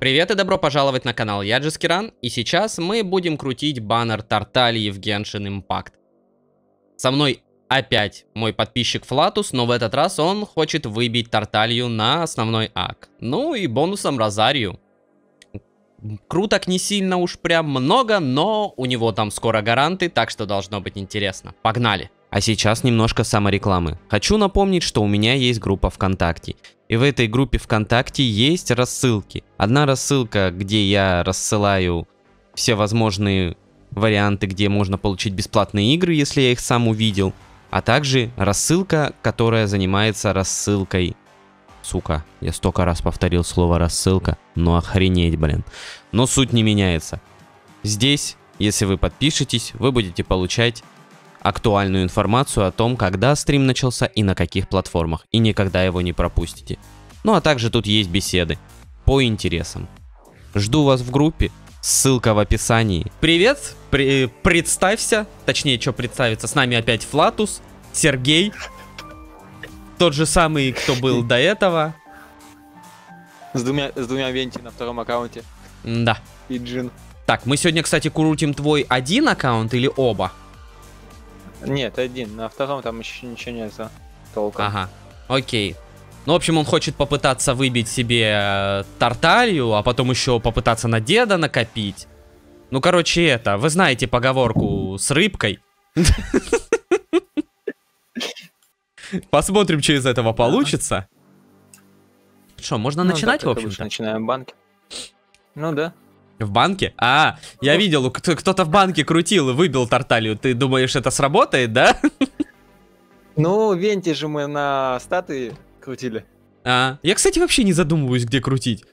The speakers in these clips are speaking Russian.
Привет и добро пожаловать на канал, я Джискиран, и сейчас мы будем крутить баннер Тартали в Геншин Импакт. Со мной опять мой подписчик Флатус, но в этот раз он хочет выбить Тарталию на основной ак. Ну и бонусом Розарию. Круток не сильно уж прям много, но у него там скоро гаранты, так что должно быть интересно. Погнали! А сейчас немножко саморекламы. Хочу напомнить, что у меня есть группа ВКонтакте. И в этой группе ВКонтакте есть рассылки. Одна рассылка, где я рассылаю все возможные варианты, где можно получить бесплатные игры, если я их сам увидел. А также рассылка, которая занимается рассылкой. Сука, я столько раз повторил слово рассылка. Ну охренеть, блин. Но суть не меняется. Здесь, если вы подпишетесь, вы будете получать актуальную информацию о том, когда стрим начался и на каких платформах, и никогда его не пропустите. Ну а также тут есть беседы по интересам. Жду вас в группе, ссылка в описании. Привет, представься, точнее, что представиться, с нами опять Флатус, Сергей, тот же самый, кто был до этого. С двумя Венти на втором аккаунте. Да. И Джин. Так, мы сегодня, кстати, крутим твой один аккаунт или оба? Нет, один. На втором там еще ничего нет толком. Ага, окей. Ну, в общем, он хочет попытаться выбить себе Тарталию, а потом еще попытаться на деда накопить. Ну, короче, это, вы знаете поговорку с рыбкой. Посмотрим, что из этого получится. Что, можно начинать, в общем-то? Начинаем в банке. Ну, да. В банке? А, я видел, кто-то в банке крутил и выбил Тарталию. Ты думаешь, это сработает, да? Ну, Венти же мы на статуи крутили. А, я, кстати, вообще не задумываюсь, где крутить.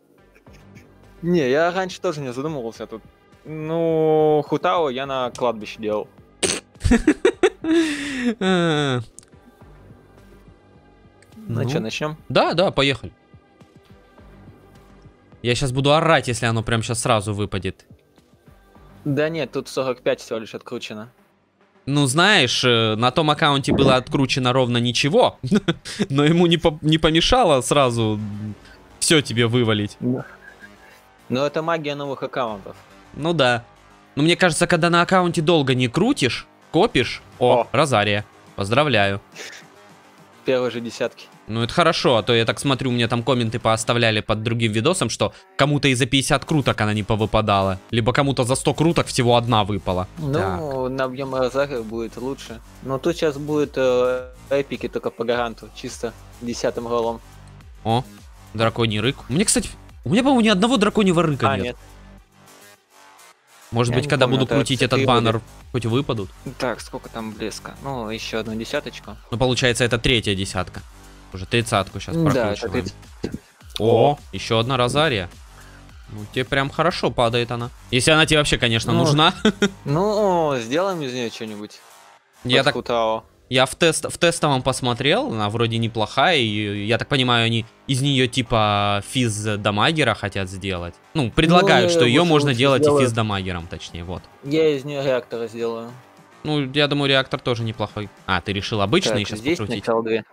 Не, я раньше тоже не задумывался тут. Ну, Ху Тао я на кладбище делал. Ну что, начнем? Да, поехали. Я сейчас буду орать, если оно прям сейчас сразу выпадет. Да нет, тут 45 всего лишь откручено. Ну знаешь, на том аккаунте было откручено ровно ничего. Но ему не помешало сразу все тебе вывалить. Но это магия новых аккаунтов. Ну да. Но мне кажется, когда на аккаунте долго не крутишь, копишь... О, Розария. Поздравляю. Первые же десятки. Ну это хорошо, а то я так смотрю, мне там комменты пооставляли под другим видосом, что кому-то и за 50 круток она не повыпадала, либо кому-то за 100 круток всего одна выпала. Ну, так. На объем Розарии будет лучше. Но тут сейчас будут эпики только по гаранту, чисто 10-м голом. О, драконий рык. Мне, кстати, у меня, по-моему, ни одного драконьего рыка нет. Может быть, когда буду крутить этот баннер, хоть выпадут. Так, сколько там блеска? Ну, еще одну десяточку. Ну, получается, это третья десятка. Уже 30-ку сейчас прокручиваем. Да, О, еще одна Розария. Ну, тебе прям хорошо падает она. Если она тебе вообще, конечно, нужна. Ну, сделаем из нее что-нибудь. Я так... Я в тестовом посмотрел, она вроде неплохая, и я так понимаю, они из нее типа физ-дамагера хотят сделать. Ну, предлагают, что ее можно делать и физ-дамагером, точнее, вот. Я из нее реактора сделаю. Ну, я думаю, реактор тоже неплохой. А, ты решил обычный сейчас покрутить?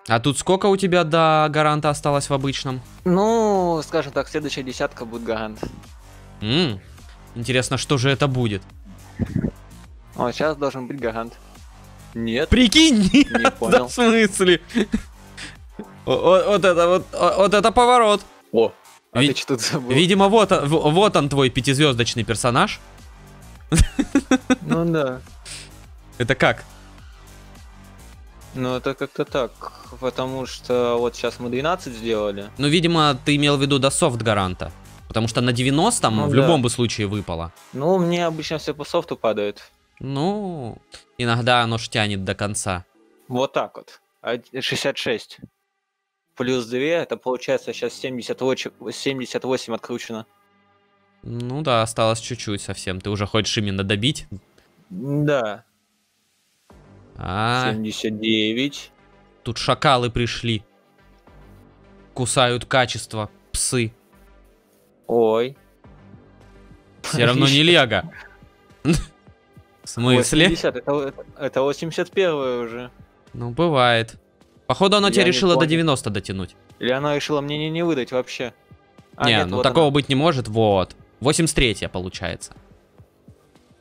А тут сколько у тебя до гаранта осталось в обычном? Ну, скажем так, следующая десятка будет гарант. Интересно, что же это будет? О, сейчас должен быть гарант. Нет. Прикинь, нет, не понял. Да, в смысле? Вот это поворот. О, а ты что-то забыл. Видимо, вот он твой пятизвездочный персонаж. Ну да. Это как? Ну, это как-то так, потому что вот сейчас мы 12 сделали. Ну, видимо, ты имел в виду до софт-гаранта, потому что на 90 в любом бы случае выпало. Ну, мне обычно все по софту падает. Ну, иногда оно ж тянет до конца. Вот так вот, 66 плюс 2, это получается сейчас 78 откручено. Ну да, осталось чуть-чуть совсем, ты уже хочешь именно добить? Да. 79. Тут шакалы пришли. Кусают качество. Псы. Ой. Все равно не лего. В смысле? 80, это 81 уже. Ну, бывает. Походу, оно тебя решило до 90 дотянуть. Или оно решило мне не выдать вообще. Не, нет, ну вот такого она. Быть не может, вот. 83-я получается.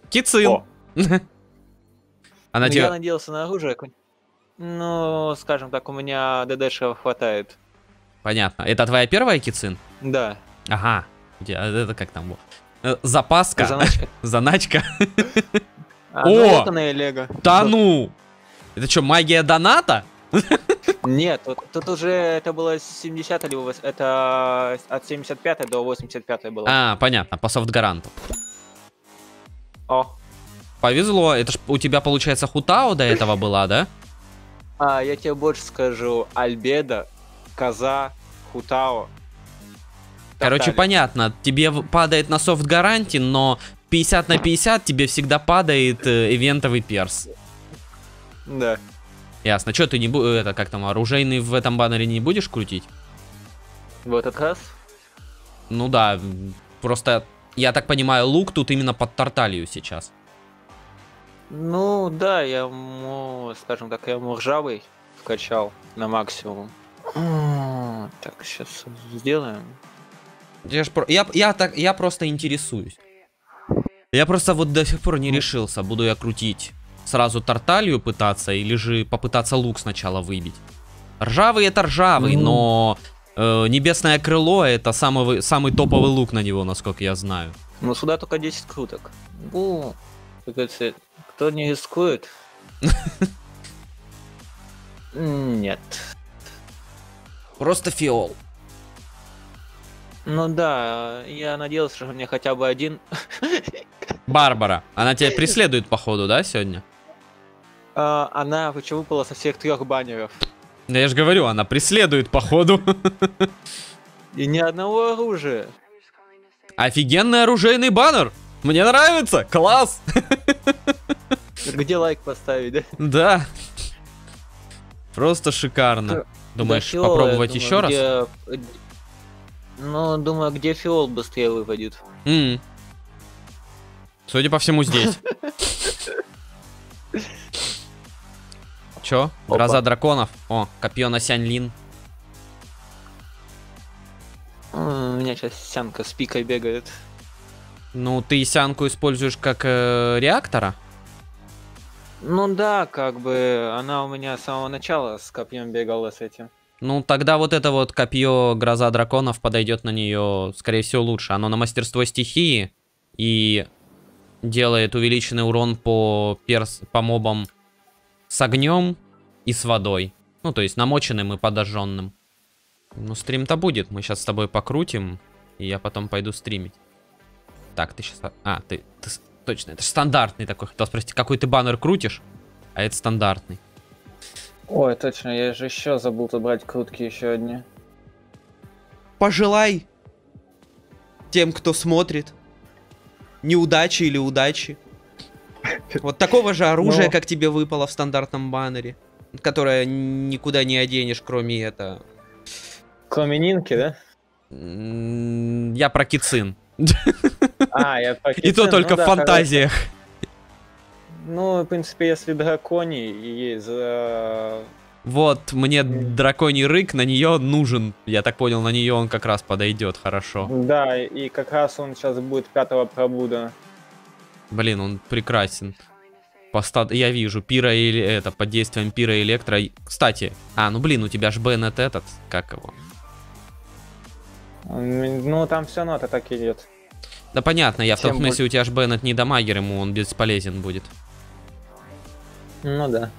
Кицин. Она я надеялся на оружие. Ну, скажем так, у меня ДДшего хватает. Понятно. Это твоя первая, Кицин? Да. Ага. Это как там было? Запаска. Заначка. Заначка. О! Да ну! Это что, магия доната? Нет, тут уже это было с 70-й, либо это от 75-й до 85-й было. А, понятно, по софт-гаранту. О. Повезло, это ж у тебя, получается, Ху Тао до этого была, да? А, я тебе больше скажу, Альбедо, Коза, Ху Тао. Короче, Тартали. Понятно, тебе падает на софт-гаранте, но 50 на 50 тебе всегда падает ивентовый перс. Да. Ясно. Че ты не будешь, это как там, оружейный в этом баннере не будешь крутить? В этот раз? Ну да, просто, я так понимаю, лук тут именно под Тарталию сейчас. Ну да, я ему, скажем так, я ему ржавый вкачал на максимум. Так, сейчас сделаем. Я просто интересуюсь. Я просто вот до сих пор не решился, буду я крутить сразу Тарталию пытаться или же попытаться лук сначала выбить. Ржавый это ржавый, но небесное крыло это самый топовый лук на него, насколько я знаю. Ну сюда только 10 круток. О, кто не рискует? Нет. Просто фиол. Ну да, я надеялся, что мне хотя бы один. Барбара, она тебя преследует, походу, да, сегодня? Она почему выпала со всех 3 баннеров? Да я же говорю, она преследует, походу. И ни одного оружия. Офигенный оружейный баннер! Мне нравится! Класс! Где лайк поставить, да? Да. Просто шикарно. Думаешь, попробовать еще раз? Ну, думаю, где фиол быстрее выпадет. Судя по всему, здесь. Чё? Гроза драконов? О, копье на Сянь Лин. У меня сейчас сянка с пикой бегает. Ну, ты сянку используешь как реактора? Ну да, как бы она у меня с самого начала с копьем бегала с этим. Ну, тогда вот это вот копье Гроза драконов подойдет на нее, скорее всего, лучше. Оно на мастерство стихии и делает увеличенный урон по мобам с огнем и с водой. Ну, то есть намоченным и подожженным. Ну, стрим-то будет. Мы сейчас с тобой покрутим, и я потом пойду стримить. Так, ты сейчас... А, ты... Точно, это же стандартный такой. Хотел спросить, какой ты баннер крутишь? А это стандартный. Ой, точно, я же еще забыл забрать крутки еще одни. Пожелай тем, кто смотрит, неудачи или удачи. Вот такого же оружия, как тебе выпало в стандартном баннере, которое никуда не оденешь, кроме этого. Кроме Нинки, да? Я про Кицин. А, я про Кицин. И то только в фантазиях. Ну, в принципе, если драконий и за... Вот, мне драконий рык на нее нужен. Я так понял, на нее он как раз подойдет хорошо. Да, и как раз он сейчас будет 5-го пробуда. Блин, он прекрасен. Я вижу, пиро или это, под действием пиро электро. Кстати, ну блин, у тебя же Беннет этот, как его? Ну, там все равно это так идет. Да понятно, я в том смысле, у тебя же Беннет не дамагер, ему он бесполезен будет. Ну да.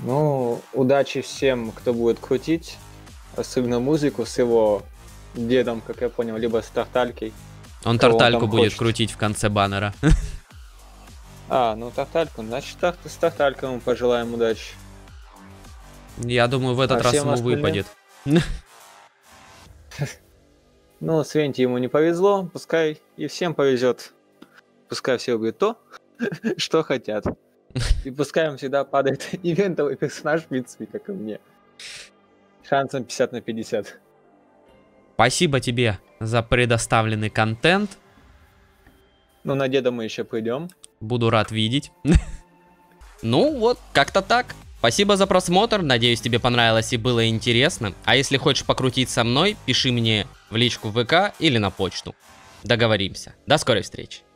Ну, удачи всем, кто будет крутить. Особенно музыку с его дедом, как я понял, либо с Тарталькой. Он Тартальку будет крутить в конце баннера. А, ну Тартальку, значит с Тарталькой мы пожелаем удачи. Я думаю, в этот раз ему выпадет. Ну, с Венти ему не повезло, пускай и всем повезет. Пускай все будет то, что хотят. И пускай им всегда падает ивентовый персонаж, в принципе, как и мне. Шансом 50 на 50. Спасибо тебе за предоставленный контент. Ну, на деда мы еще придем. Буду рад видеть. Ну, вот, как-то так. Спасибо за просмотр, надеюсь, тебе понравилось и было интересно. А если хочешь покрутить со мной, пиши мне в личку ВК или на почту. Договоримся. До скорой встречи.